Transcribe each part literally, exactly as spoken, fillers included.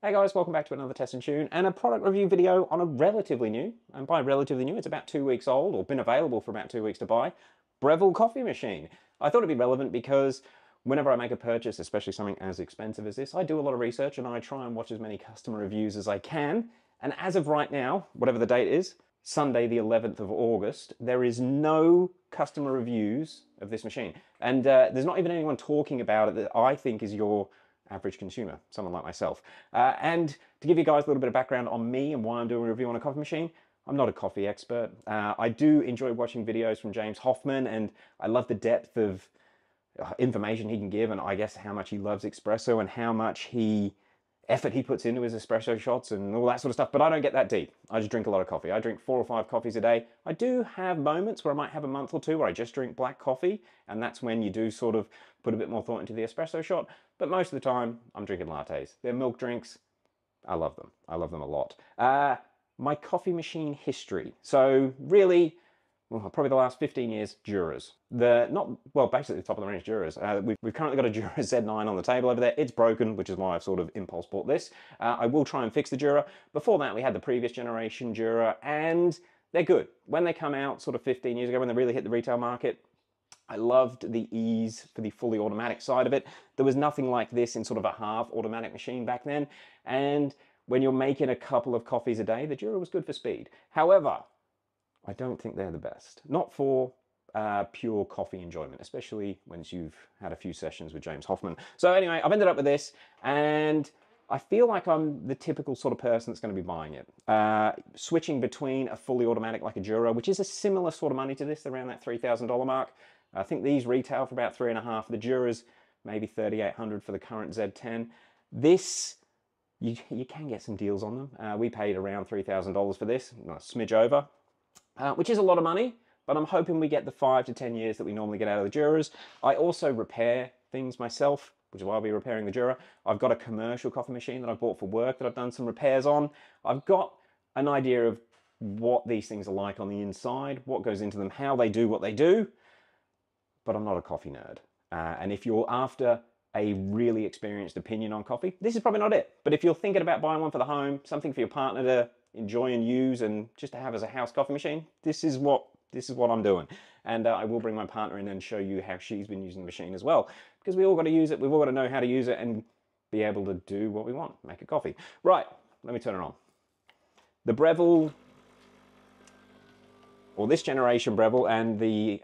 Hey guys, welcome back to another Test and Tune and a product review video on a relatively new, and by relatively new, it's about two weeks old, or been available for about two weeks to buy, Breville coffee machine. I thought it'd be relevant because whenever I make a purchase, especially something as expensive as this, I do a lot of research and I try and watch as many customer reviews as I can. And as of right now, whatever the date is, Sunday the eleventh of August, there is no customer reviews of this machine. And uh, there's not even anyone talking about it that I think is your average consumer, someone like myself. Uh, and to give you guys a little bit of background on me and why I'm doing a review on a coffee machine, I'm not a coffee expert. Uh, I do enjoy watching videos from James Hoffmann, and I love the depth of information he can give, and I guess how much he loves espresso and how much he effort he puts into his espresso shots and all that sort of stuff. But I don't get that deep. I just drink a lot of coffee. I drink four or five coffees a day. I do have moments where I might have a month or two where I just drink black coffee, and that's when you do sort of put a bit more thought into the espresso shot. But most of the time, I'm drinking lattes. They're milk drinks. I love them. I love them a lot. Uh, my coffee machine history. So really, well, probably the last fifteen years, Duras. The not, well, basically the top of the range Duras. Uh, we've, we've currently got a Dura Z nine on the table over there. It's broken, which is why I've sort of impulse bought this. Uh, I will try and fix the Dura. Before that, we had the previous generation Dura, and they're good. When they come out sort of fifteen years ago, when they really hit the retail market, I loved the ease for the fully automatic side of it. There was nothing like this in sort of a half automatic machine back then. And when you're making a couple of coffees a day, the Dura was good for speed. However, I don't think they're the best. Not for uh, pure coffee enjoyment, especially once you've had a few sessions with James Hoffmann. So anyway, I've ended up with this, and I feel like I'm the typical sort of person that's going to be buying it. Uh, switching between a fully automatic like a Dura, which is a similar sort of money to this, around that three thousand dollar mark. I think these retail for about three and a half. The Dura's maybe thirty-eight hundred for the current Z ten. This, you, you can get some deals on them. Uh, we paid around three thousand dollars for this, a smidge over. Uh, which is a lot of money, but I'm hoping we get the five to ten years that we normally get out of the Duras. I also repair things myself, which is why I'll be repairing the Dura. I've got a commercial coffee machine that I bought for work that I've done some repairs on. I've got an idea of what these things are like on the inside, what goes into them, how they do what they do, but I'm not a coffee nerd. Uh, and if you're after a really experienced opinion on coffee, this is probably not it. But if you're thinking about buying one for the home, something for your partner to enjoy and use, and just to have as a house coffee machine, this is what this is what I'm doing. And uh, I will bring my partner in and show you how she's been using the machine as well, because we all got to use it. We've all got to know how to use it and be able to do what we want, make a coffee. Right, let me turn it on. The Breville, or this generation Breville, and the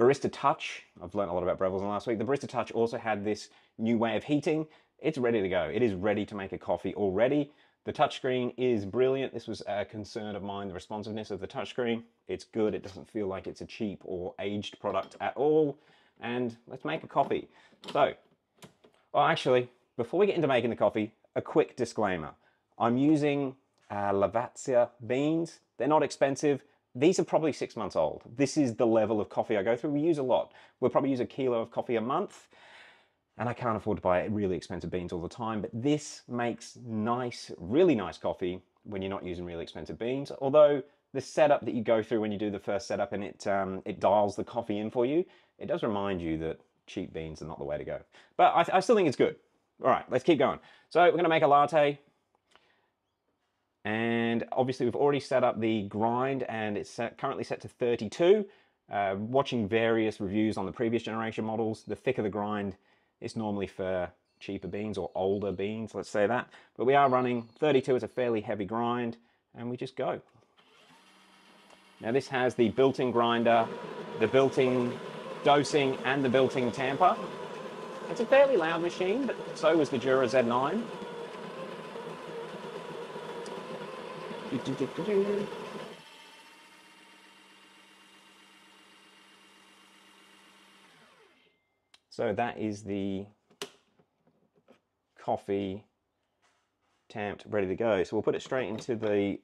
Barista Touch. I've learned a lot about Breville's in the last week. The Barista Touch also had this new way of heating. It's ready to go. It is ready to make a coffee already. The touchscreen is brilliant. This was a concern of mine, the responsiveness of the touchscreen. It's good. It doesn't feel like it's a cheap or aged product at all. And let's make a coffee. So, well, actually, before we get into making the coffee, a quick disclaimer. I'm using uh, Lavazza beans. They're not expensive. These are probably six months old. This is the level of coffee I go through. We use a lot. We'll probably use a kilo of coffee a month. And I can't afford to buy really expensive beans all the time, but this makes nice, really nice coffee when you're not using really expensive beans. Although the setup that you go through when you do the first setup and it, um, it dials the coffee in for you, it does remind you that cheap beans are not the way to go. But I, I still think it's good. All right, let's keep going. So we're gonna make a latte. And obviously we've already set up the grind, and it's set, currently set to thirty-two. Uh, watching various reviews on the previous generation models, the thicker the grind, it's normally for cheaper beans or older beans, let's say that. But we are running thirty-two, it's a fairly heavy grind, and we just go. Now this has the built-in grinder, the built-in dosing, and the built-in tamper. It's a fairly loud machine, but so was the Dura Z nine. So that is the coffee tamped, ready to go. So we'll put it straight into the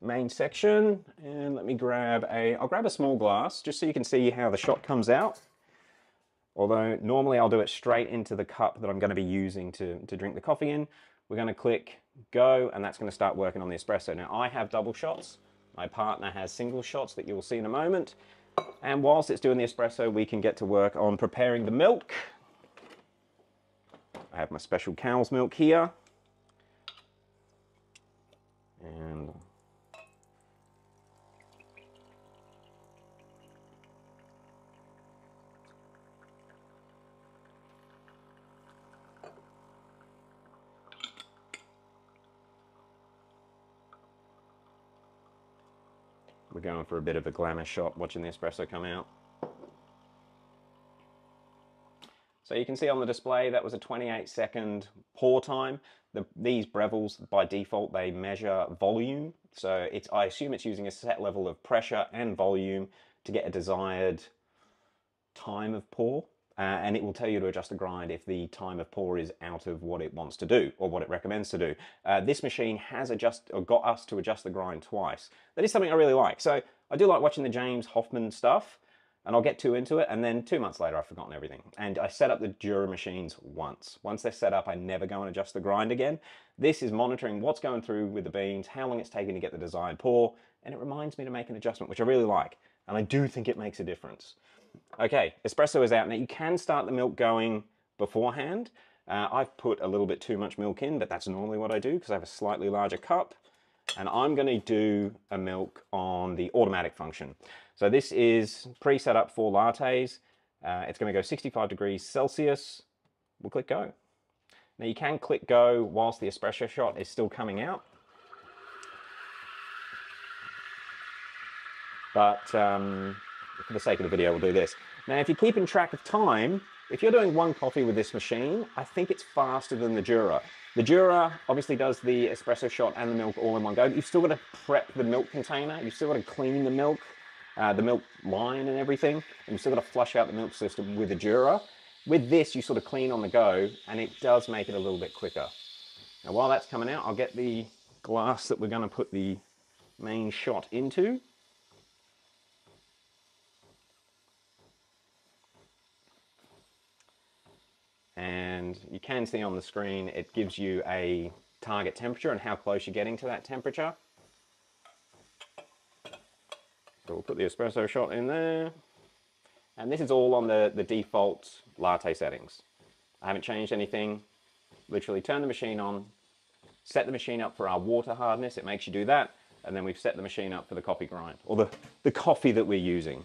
main section, and let me grab a, I'll grab a small glass just so you can see how the shot comes out. Although normally I'll do it straight into the cup that I'm gonna be using to, to drink the coffee in. We're gonna click go, and that's gonna start working on the espresso. Now I have double shots. My partner has single shots that you'll see in a moment. And whilst it's doing the espresso, we can get to work on preparing the milk. I have my special cow's milk here. And we're going for a bit of a glamour shot watching the espresso come out. So you can see on the display that was a twenty-eight second pour time. The, these Breville's by default they measure volume, so it's I assume it's using a set level of pressure and volume to get a desired time of pour, uh, and it will tell you to adjust the grind if the time of pour is out of what it wants to do or what it recommends to do. Uh, this machine has adjust or got us to adjust the grind twice. That is something I really like. So I do like watching the James Hoffmann stuff. And I'll get too into it, and then two months later I've forgotten everything. And I set up the Dura machines once. Once they're set up, I never go and adjust the grind again. This is monitoring what's going through with the beans, how long it's taking to get the desired pour, and it reminds me to make an adjustment, which I really like. And I do think it makes a difference. Okay, espresso is out. Now you can start the milk going beforehand. Uh, I've put a little bit too much milk in, but that's normally what I do because I have a slightly larger cup. And I'm going to do a milk on the automatic function. So this is pre-set up for lattes. Uh, it's going to go sixty-five degrees Celsius. We'll click go. Now you can click go whilst the espresso shot is still coming out. But um, for the sake of the video, we'll do this. Now if you're keeping track of time, if you're doing one coffee with this machine, I think it's faster than the Dura. The Dura obviously does the espresso shot and the milk all in one go. You've still got to prep the milk container. You've still got to clean the milk, uh, the milk line and everything. And you've still got to flush out the milk system with the Dura. With this, you sort of clean on the go, and it does make it a little bit quicker. Now, while that's coming out, I'll get the glass that we're going to put the main shot into. And you can see on the screen, it gives you a target temperature and how close you're getting to that temperature. So we'll put the espresso shot in there. And this is all on the, the default latte settings. I haven't changed anything. Literally turn the machine on, set the machine up for our water hardness. It makes you do that. And then we've set the machine up for the coffee grind, or the, the coffee that we're using.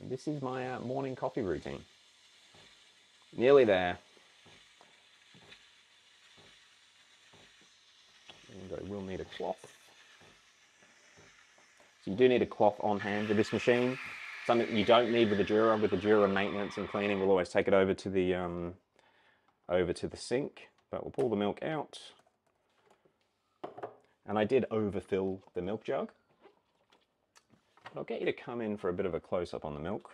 This is my uh, morning coffee routine. Nearly there. And I will need a cloth. So you do need a cloth on hand with this machine. Something you don't need with the Dura. With the Dura, maintenance and cleaning, we'll always take it over to the um, over to the sink. But we'll pull the milk out. And I did overfill the milk jug. I'll get you to come in for a bit of a close-up on the milk.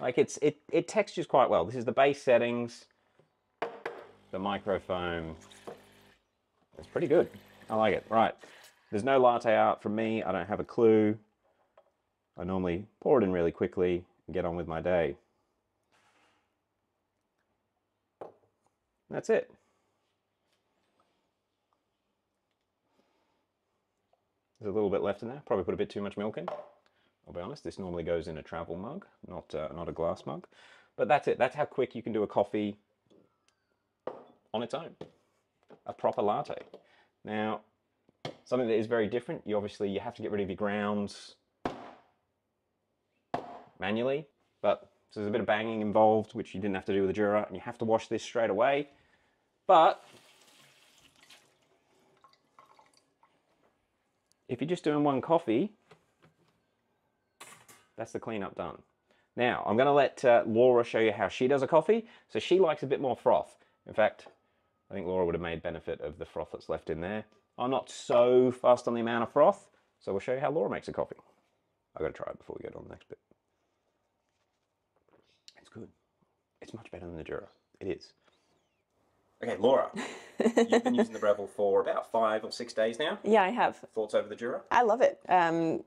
Like it's it it textures quite well. This is the base settings, the microfoam. It's pretty good. I like it. Right. There's no latte art from me. I don't have a clue. I normally pour it in really quickly and get on with my day. That's it. There's a little bit left in there. Probably put a bit too much milk in. I'll be honest, this normally goes in a travel mug, not, uh, not a glass mug. But that's it. That's how quick you can do a coffee on its own. A proper latte. Now, something that is very different, you obviously you have to get rid of your grounds manually, but so there's a bit of banging involved, which you didn't have to do with the Dura, and you have to wash this straight away. But if you're just doing one coffee, that's the cleanup done. Now, I'm gonna let uh, Laura show you how she does a coffee. So she likes a bit more froth. In fact, I think Laura would have made benefit of the froth that's left in there. I'm not so fussed on the amount of froth, so we'll show you how Laura makes a coffee. I've gotta try it before we get on the next bit. It's good. It's much better than the Dura, it is. Okay, Laura, you've been using the Breville for about five or six days now. Yeah, I have. Thoughts over the Dura? I love it. Um,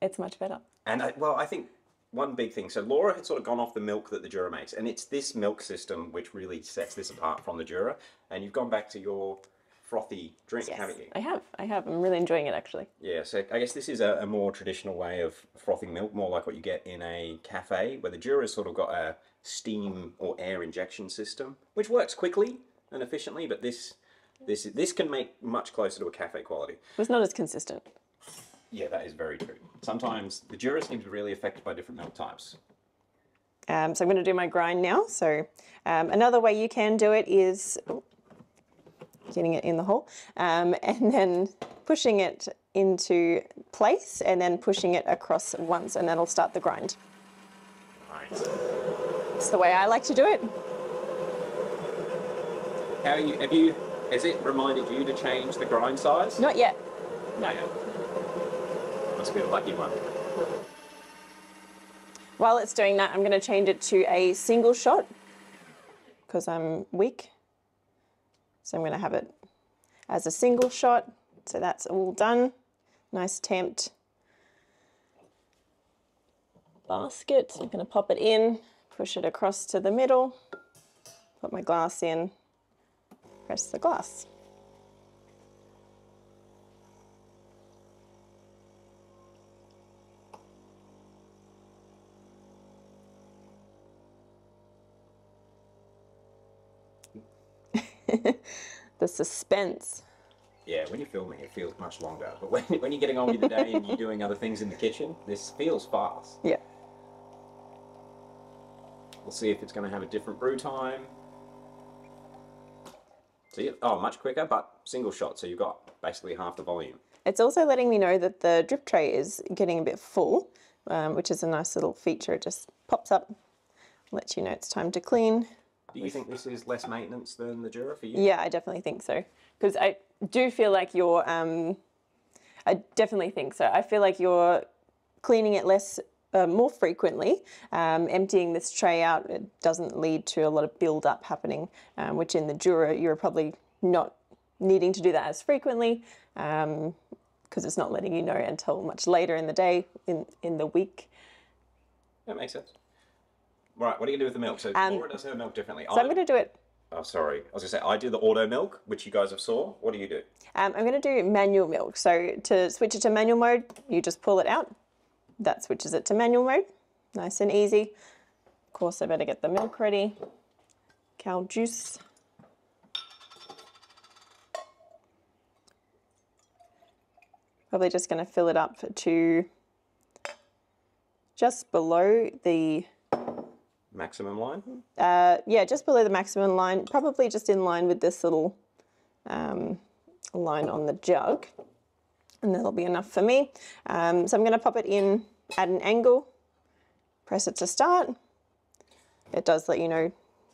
it's much better. And, I, well, I think one big thing, so Laura had sort of gone off the milk that the Dura makes, and it's this milk system which really sets this apart from the Dura, and you've gone back to your frothy drink, yes, haven't you? I have, I have. I'm really enjoying it, actually. Yeah, so I guess this is a, a more traditional way of frothing milk, more like what you get in a cafe, where the Dura's sort of got a steam or air injection system, which works quickly and efficiently, but this this this can make much closer to a cafe quality. It's not as consistent. Yeah, that is very true. Sometimes the Dura seems really affected by different milk types. Um, so I'm going to do my grind now. So um, another way you can do it is getting it in the hole um, and then pushing it into place and then pushing it across once, and that'll start the grind. Nice. That's the way I like to do it. How you, have you, has it reminded you to change the grind size? Not yet. No. Not yet. Must be a lucky one. While it's doing that, I'm going to change it to a single shot because I'm weak. So I'm going to have it as a single shot. So that's all done. Nice tempt basket. So I'm going to pop it in, push it across to the middle, put my glass in, press the glass. The suspense. Yeah, when you're filming it feels much longer, but when, when you're getting on with the day and you're doing other things in the kitchen, this feels fast. Yeah. We'll see if it's going to have a different brew time. See, oh, much quicker, but single shot, so you've got basically half the volume. It's also letting me know that the drip tray is getting a bit full, um, which is a nice little feature. It just pops up, lets you know it's time to clean. Do you think this is less maintenance than the Dura for you? Yeah, I definitely think so. Because I do feel like you're, um, I definitely think so. I feel like you're cleaning it less, uh, more frequently. Um, emptying this tray out, it doesn't lead to a lot of build-up happening, um, which in the Dura, you're probably not needing to do that as frequently because um, it's not letting you know until much later in the day, in, in the week. That makes sense. Right, what do you do with the milk? So um, Laura does her milk differently. So I'm, I'm going to do it... Oh, sorry. I was going to say, I do the auto milk, which you guys have saw. What do you do? Um, I'm going to do manual milk. So to switch it to manual mode, you just pull it out. That switches it to manual mode. Nice and easy. Of course, I better get the milk ready. Cow juice. Probably just going to fill it up to just below the... maximum line? Uh, yeah, just below the maximum line, probably just in line with this little um, line on the jug. And that'll be enough for me. Um, so I'm going to pop it in at an angle, press it to start. It does let you know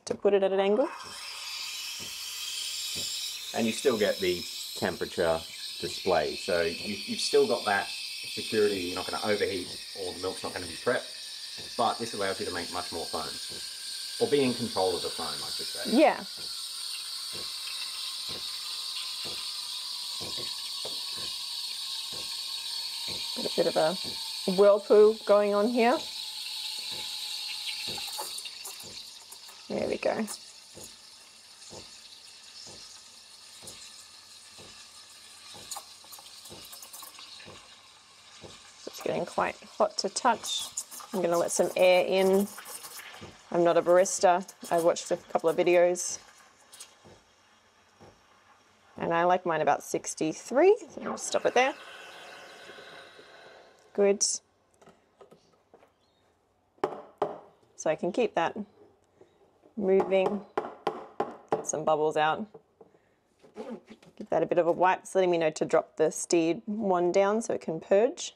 to put it at an angle. And you still get the temperature display. So you, you've still got that security, you're not going to overheat or the milk's not going to be prepped. But this allows you to make much more foam, or be in control of the foam, I should say. Yeah. Got a bit of a whirlpool going on here. There we go. It's getting quite hot to touch. I'm going to let some air in. I'm not a barista. I watched a couple of videos. And I like mine about sixty-three. So I'll stop it there. Good. So I can keep that moving. Get some bubbles out. Give that a bit of a wipe. It's letting me know to drop the steered one down so it can purge.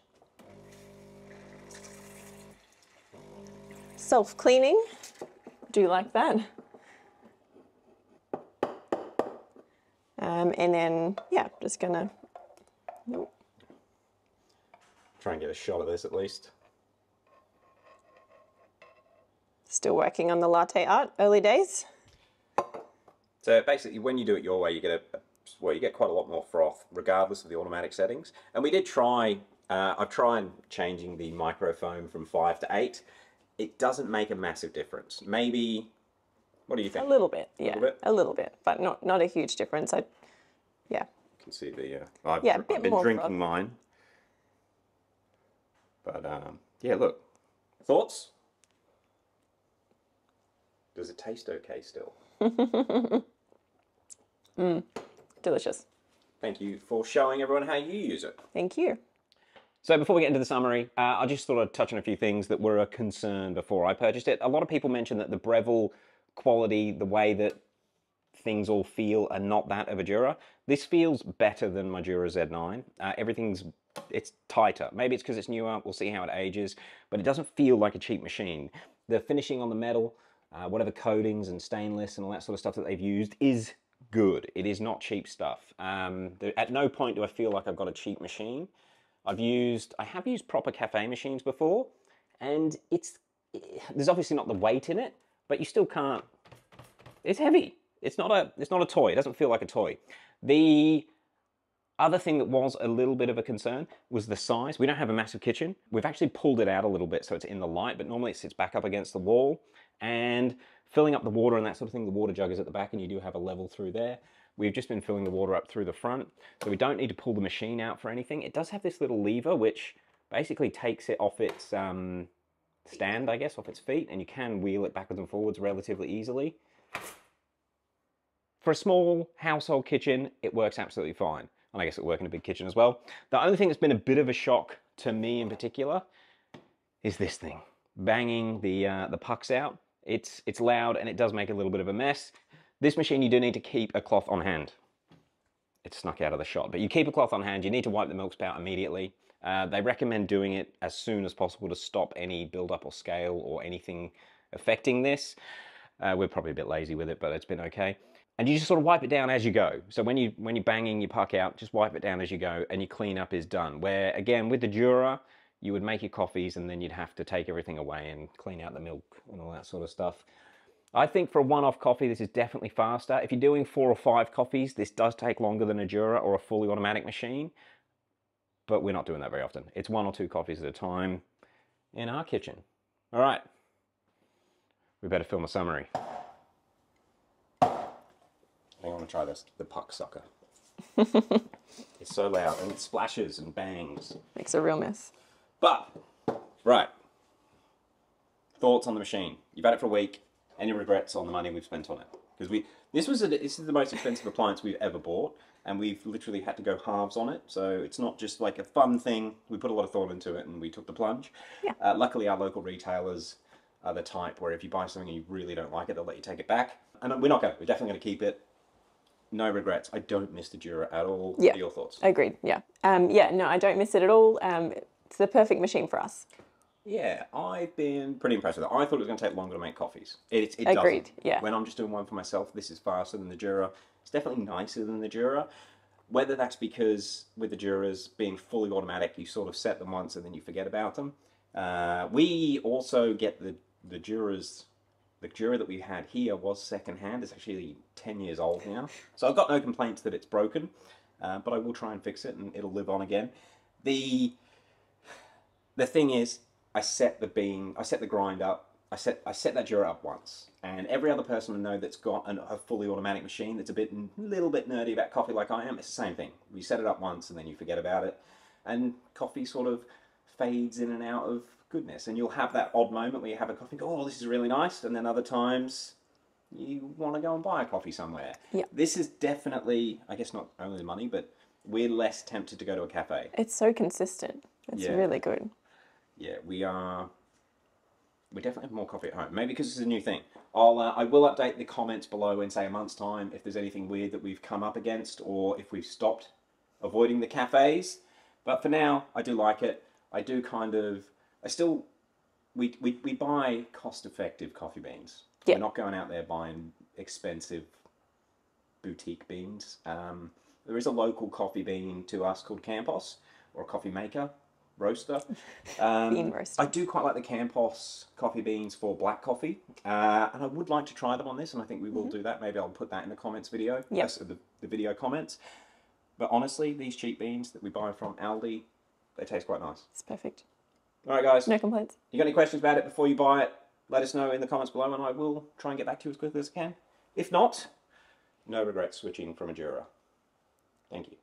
Self-cleaning, do you like that? Um, and then, yeah, just gonna... Nope. Try and get a shot of this at least. Still working on the latte art, early days. So basically when you do it your way, you get a, well, you get quite a lot more froth, regardless of the automatic settings. And we did try, uh, I tried changing the microfoam from five to eight. It doesn't make a massive difference. Maybe, what do you think? A little bit, yeah, a little bit, a little bit but not, not a huge difference. I, yeah, can see the, uh, I've, yeah, a bit I've been more drinking mine. But um, yeah, look, thoughts? Does it taste okay still? mm, delicious. Thank you for showing everyone how you use it. Thank you. So before we get into the summary, uh, I just thought I'd touch on a few things that were a concern before I purchased it. A lot of people mentioned that the Breville quality, the way that things all feel, are not that of a Dura. This feels better than my Dura Z nine. Uh, everything's, it's tighter. Maybe it's because it's newer, we'll see how it ages, but it doesn't feel like a cheap machine. The finishing on the metal, uh, whatever coatings and stainless and all that sort of stuff that they've used is good. It is not cheap stuff. Um, there, at no point do I feel like I've got a cheap machine. I've used, I have used proper cafe machines before, and it's, it, there's obviously not the weight in it, but you still can't, it's heavy. It's not a, it's not a toy. It doesn't feel like a toy. The other thing that was a little bit of a concern was the size. We don't have a massive kitchen. We've actually pulled it out a little bit so it's in the light, but normally it sits back up against the wall, and filling up the water and that sort of thing. The water jug is at the back and you do have a level through there. We've just been filling the water up through the front, so we don't need to pull the machine out for anything. It does have this little lever which basically takes it off its um, stand, I guess, off its feet, and you can wheel it backwards and forwards relatively easily. For a small household kitchen, it works absolutely fine. And I guess it'll work in a big kitchen as well. The only thing that's been a bit of a shock to me in particular is this thing. Banging the, uh, the pucks out. It's, it's loud and it does make a little bit of a mess. This machine, you do need to keep a cloth on hand. It snuck out of the shot, but you keep a cloth on hand. You need to wipe the milk spout immediately. Uh, they recommend doing it as soon as possible to stop any buildup or scale or anything affecting this. Uh, we're probably a bit lazy with it, but it's been okay. And you just sort of wipe it down as you go. So when, you, when you're banging your puck out, just wipe it down as you go and your cleanup is done. Where, again, with the Dura, you would make your coffees and then you'd have to take everything away and clean out the milk and all that sort of stuff. I think for a one-off coffee, this is definitely faster. If you're doing four or five coffees, this does take longer than a Dura or a fully automatic machine. But we're not doing that very often. It's one or two coffees at a time in our kitchen. All right. We better film a summary. I want to try this, the puck sucker. It's so loud and it splashes and bangs. Makes a real mess. But, right, thoughts on the machine. You've had it for a week. Any regrets on the money we've spent on it? Because we, this was a, this is the most expensive appliance we've ever bought, and we've literally had to go halves on it. So it's not just like a fun thing. We put a lot of thought into it and we took the plunge. Yeah. Uh, luckily, our local retailers are the type where if you buy something and you really don't like it, they'll let you take it back. And we're not going to. We're definitely going to keep it. No regrets. I don't miss the Dura at all. Yeah. What are your thoughts? Agreed. Yeah. Um, yeah, no, I don't miss it at all. Um, it's the perfect machine for us. Yeah, I've been pretty impressed with it. I thought it was going to take longer to make coffees. It, it Agreed. Doesn't. Yeah. When I'm just doing one for myself, this is faster than the Dura. It's definitely nicer than the Dura. Whether that's because with the Duras being fully automatic, you sort of set them once and then you forget about them. Uh, we also get the, the Duras... The Dura that we had here was secondhand. It's actually ten years old now. So I've got no complaints that it's broken, uh, but I will try and fix it and it'll live on again. The the thing is, I set the bean, I set the grind up, I set I set that Dura up once. And every other person I know that's got an, a fully automatic machine that's a bit little bit nerdy about coffee like I am, it's the same thing. You set it up once and then you forget about it. And coffee sort of fades in and out of goodness, and you'll have that odd moment where you have a coffee and go, oh, this is really nice, and then other times you want to go and buy a coffee somewhere. Yeah. This is definitely, I guess not only the money, but we're less tempted to go to a cafe. It's so consistent. It's yeah. really good. Yeah, we are, we definitely have more coffee at home, maybe because this is a new thing. I'll, uh, I will update the comments below in, say, a month's time if there's anything weird that we've come up against or if we've stopped avoiding the cafes, but for now, I do like it. I do kind of, I still, we, we, we buy cost-effective coffee beans. Yeah. We're not going out there buying expensive boutique beans. Um, there is a local coffee bean to us called Campos, or a coffee maker, roaster. Um, bean roaster. I do quite like the Campos coffee beans for black coffee, uh, and I would like to try them on this, and I think we will mm-hmm. do that. Maybe I'll put that in the comments video, yes, uh, the, the video comments. But honestly, these cheap beans that we buy from Aldi, they taste quite nice. It's perfect. All right, guys. No complaints. You got any questions about it before you buy it? Let us know in the comments below, and I will try and get back to you as quickly as I can. If not, no regrets switching from a Dura. Thank you.